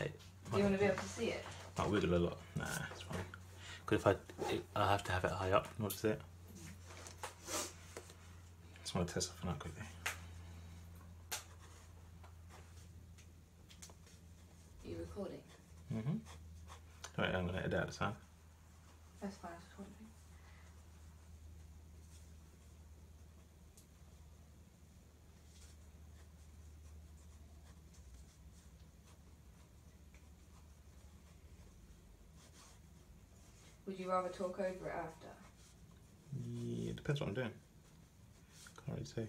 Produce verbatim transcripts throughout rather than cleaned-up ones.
like... Do you want to be able to see it? I might wiggle a lot. Nah, it's fine. Because if I... It, I have to have it high up in order to see it. I just want to test something out quickly. Are you recording? Mm-hmm. Wait, I'm going to edit out the sound. That's fine, I was recording. Would you rather talk over it after? Yeah, it depends what I'm doing. Can't really see.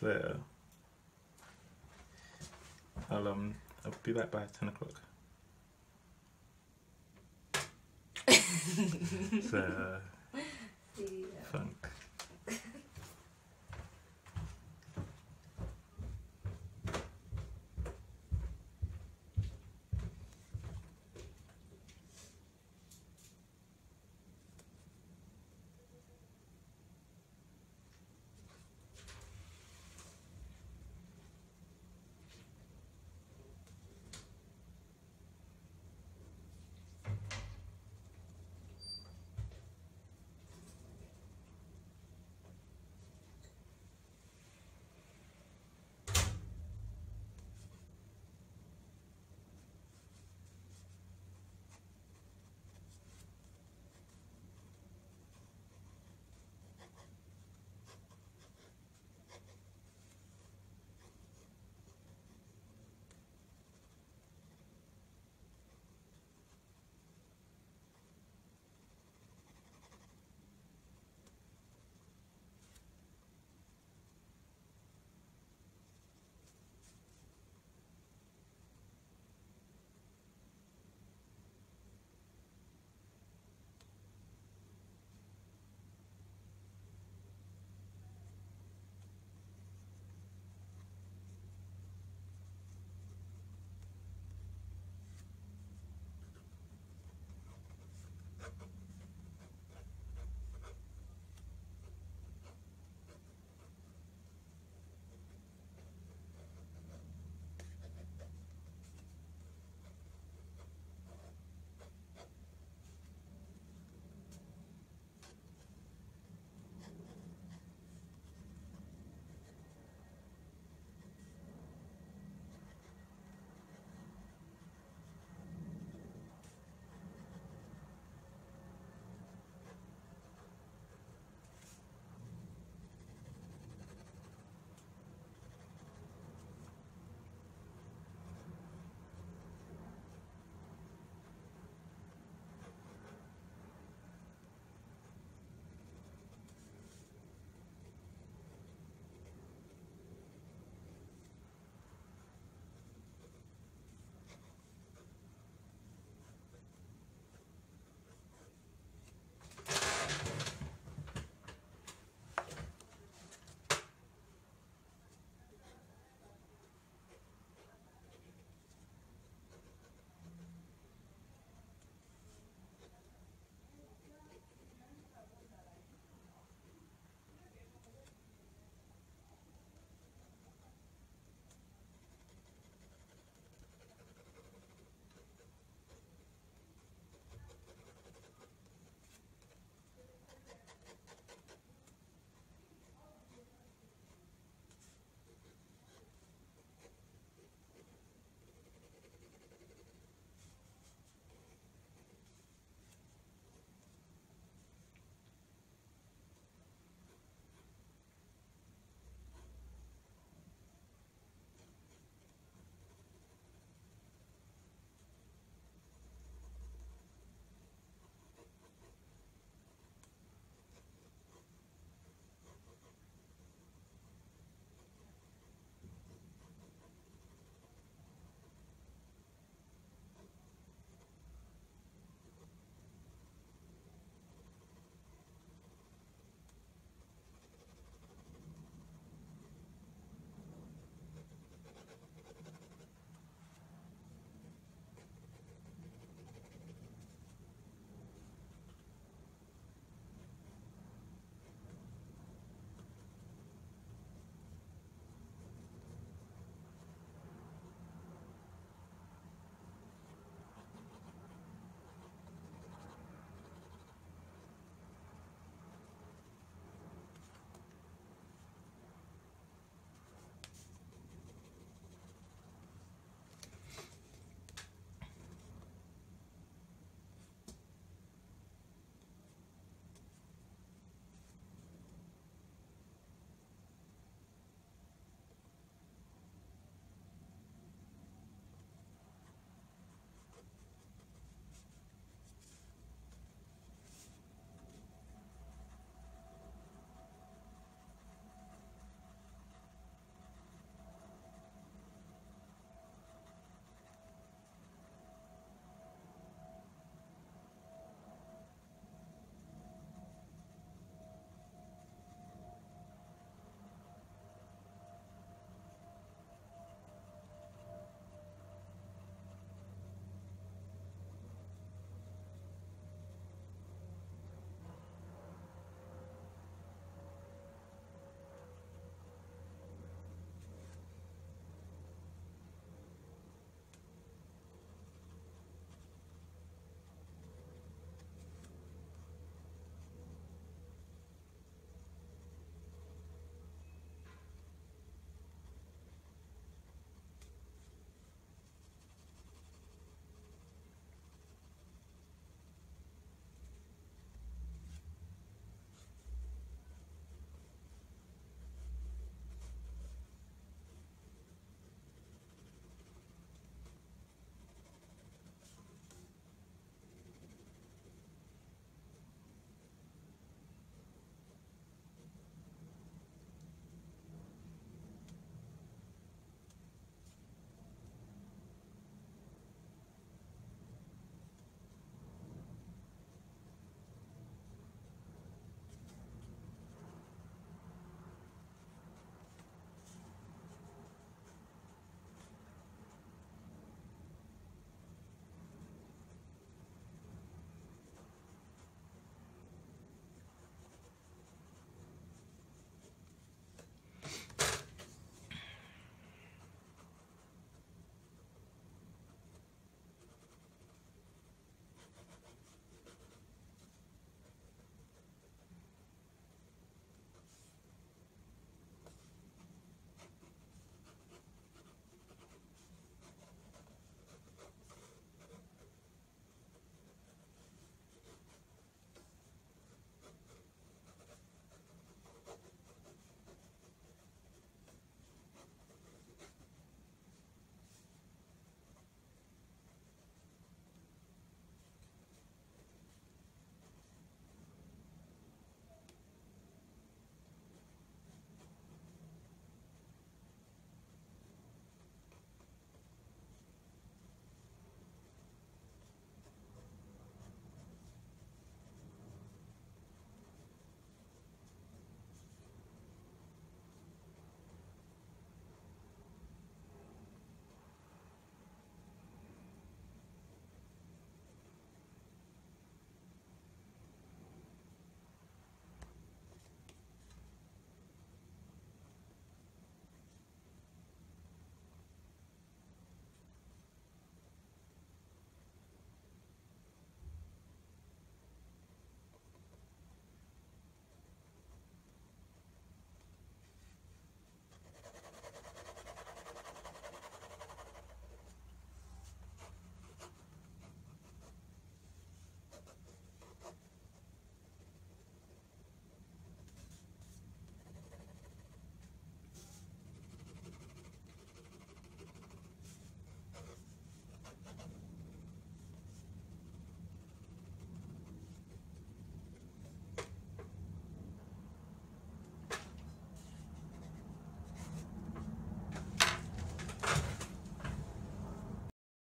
So I'll um I'll be back by ten o'clock. So uh, yeah. Fun.